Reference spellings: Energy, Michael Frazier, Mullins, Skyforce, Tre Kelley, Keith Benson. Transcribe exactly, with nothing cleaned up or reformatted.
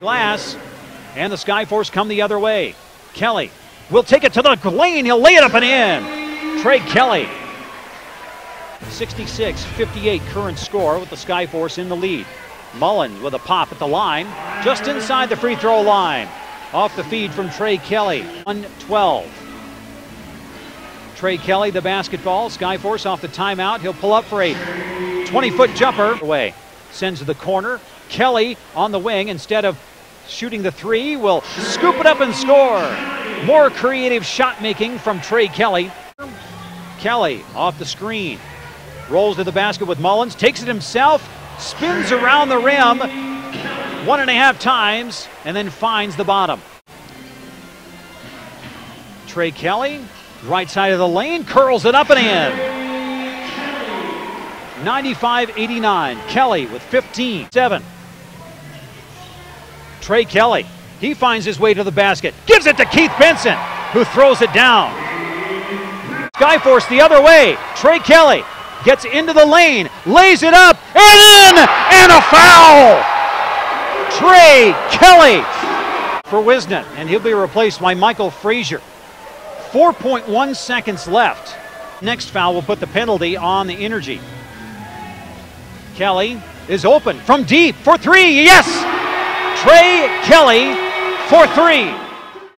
Glass, and the Skyforce come the other way. Kelley will take it to the lane. He'll lay it up and in. Tre Kelley. sixty-six fifty-eight current score with the Skyforce in the lead. Mullins with a pop at the line, just inside the free throw line. Off the feed from Tre Kelley. one twelve. Tre Kelley, the basketball. Skyforce off the timeout. He'll pull up for a twenty-foot jumper. Away. Sends to the corner. Kelley on the wing. Instead of shooting the three, will scoop it up and score. More creative shot making from Tre Kelley. Kelley off the screen. Rolls to the basket with Mullins. Takes it himself. Spins around the rim one and a half times and then finds the bottom. Tre Kelley, right side of the lane, curls it up and in. ninety-five eighty-nine. Kelley with fifteen seven. Tre Kelley, he finds his way to the basket. Gives it to Keith Benson, who throws it down. Skyforce the other way. Tre Kelley gets into the lane, lays it up, and in, and a foul! Tre Kelley for Wisden, and he'll be replaced by Michael Frazier. four point one seconds left. Next foul will put the penalty on the Energy. Kelley is open from deep for three, yes! Tre Kelley for three.